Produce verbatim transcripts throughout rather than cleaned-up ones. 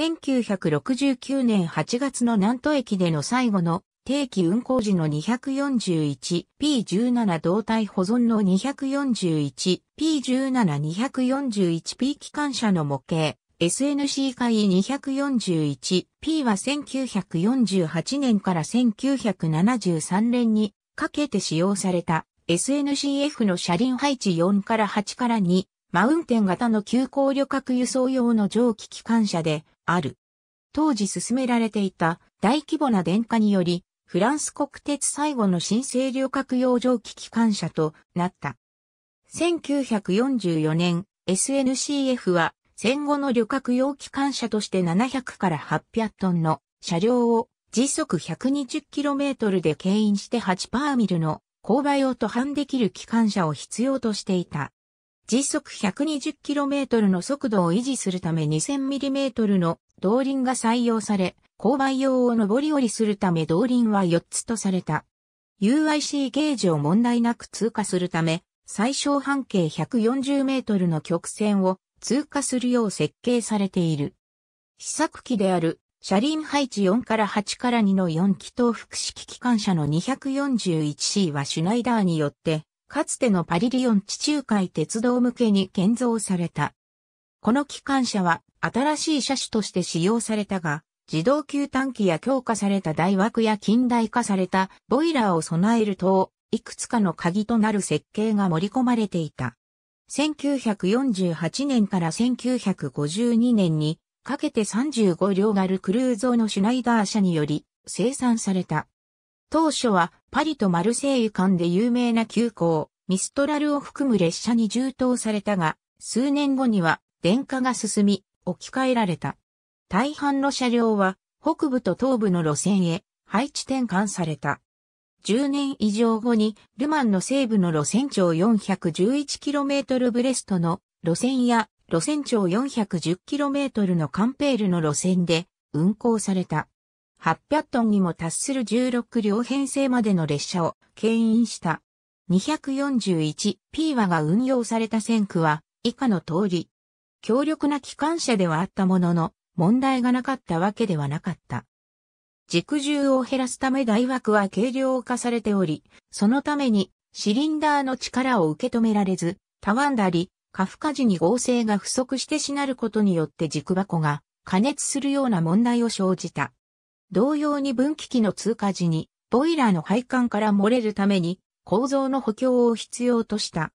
せんきゅうひゃくろくじゅうきゅうねんはちがつの南都駅での最後の定期運行時の にひゃくよんじゅういちピーじゅうなな 動態保存の にひゃくよんじゅういちピーじゅうななにひゃくよんじゅういちピー 機関車の模型 エスエヌシー 階 にひゃくよんじゅういちピー はせんきゅうひゃくよんじゅうはちねんからせんきゅうひゃくななじゅうさんねんにかけて使用された エスエヌシーエフ の車輪配置よんからはちからにマウンテン型の急行旅客輸送用の蒸気機関車である。当時進められていた大規模な電化により、フランス国鉄最後の新生旅客用蒸気機関車となった。せんきゅうひゃくよんじゅうよねん、エスエヌシーエフ は戦後の旅客用機関車としてななひゃくからはっぴゃくトンの車両を時速 ひゃくにじゅっキロメートル で牽引してはちパーミルの勾配を登攀できる機関車を必要としていた。時速 ひゃくにじゅっキロメートル の速度を維持するため にせんミリメートル の動輪が採用され、勾配用を上り下りするため動輪はよっつとされた。ユーアイシー ゲージを問題なく通過するため、最小半径 ひゃくよんじゅうメートル の曲線を通過するよう設計されている。試作機である車輪配置よんからはちからにのよんきとうふくしき機関車の にひゃくよんじゅういちシー はシュナイダーによって、かつてのパリリヨン地中海鉄道向けに建造された。この機関車は新しい車種として使用されたが、自動吸炭機や強化された台枠や近代化されたボイラーを備える等、いくつかの鍵となる設計が盛り込まれていた。せんきゅうひゃくよんじゅうはちねんからせんきゅうひゃくごじゅうにねんにかけてさんじゅうごりょうがルクルーゾのシュナイダー社により生産された。当初はパリとマルセイユ間で有名な急行、ミストラルを含む列車に充当されたが、数年後には電化が進み、置き換えられた。大半の車両は北部と東部の路線へ配置転換された。じゅうねんいじょうごにルマンの西部の路線長 よんひゃくじゅういちキロメートル ブレストの路線や路線長 よんひゃくじゅっキロメートル のカンペールの路線で運行された。はっぴゃくトンにも達するじゅうろくりょうへんせいまでの列車を牽引した。にひゃくよんじゅういちピー が運用された線区は以下の通り。強力な機関車ではあったものの、問題がなかったわけではなかった。軸重を減らすため台枠は軽量化されており、そのためにシリンダーの力を受け止められず、たわんだり、過負荷時に剛性が不足してしなることによって軸箱が過熱するような問題を生じた。同様に分岐器の通過時に、ボイラーの配管から漏れるために、構造の補強を必要とした。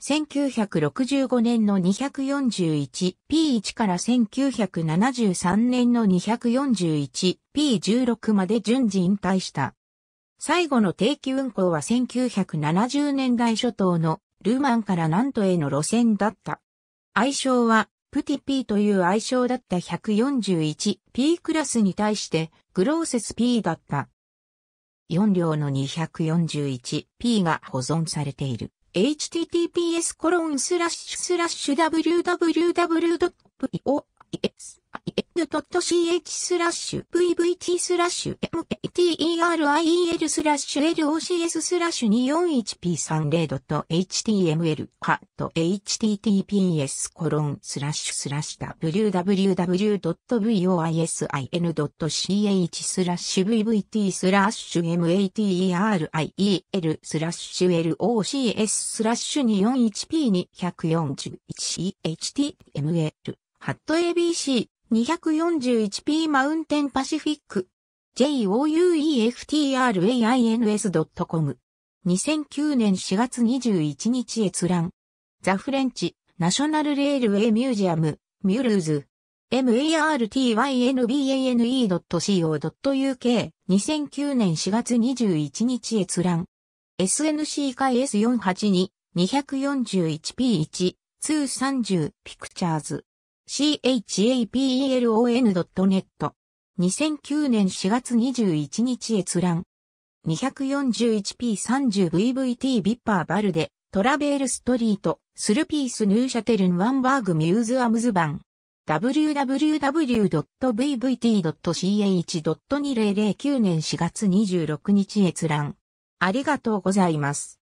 せんきゅうひゃくろくじゅうごねんの にひゃくよんじゅういちピーいち からせんきゅうひゃくななじゅうさんねんの にひゃくよんじゅういちピーじゅうろく まで順次引退した。最後の定期運行はせんきゅうひゃくななじゅうねんだいしょ頭のルマンからナントへの路線だった。愛称は、プティ P という愛称だった ひゃくよんじゅういちピー クラスに対してグローセス P だった。よんりょうの にひゃくよんじゅういちピー が保存されている。エイチティーティーピーエスコロンスラッシュスラッシュダブリュダブリュダブリュドットビーオーアイエスアイエヌドットシーエイチスラッシュブイブイティースラッシュエムエイティーアールアイイーエルスラッシュエルオーシーエススラッシュに よんじゅういちピー に ひゃくよんじゅういちピーマウンテンパシフィック ジェイオーユーイーエフティーアールエーアイエヌエスドットコム にせんきゅうねんしがつにじゅういちにち閲覧。ザ・フレンチ、ナショナル・レールウェイ・ミュージアム、ミュールーズ。マーティンバネ ドットシーオー ドットユーケー にせんきゅうねんしがつにじゅういちにち閲覧。エスエヌシー 階 エスよんはちに にひゃくよんじゅういちピーいち にひゃくさんじゅう ピクチャーズ。チャペロン ドットネット にせんきゅうねんしがつにじゅういちにち閲覧。にひゃくよんじゅういちピーさんじゅうブイブイティー ビッパーバルデ、トラベールストリート、スルピースヌーシャテルンワンバーグミューズアムズバン。ダブリュダブリュダブリュドットブイブイティードットシーエイチドットにせんきゅうねんしがつにじゅうろくにち閲覧。ありがとうございます。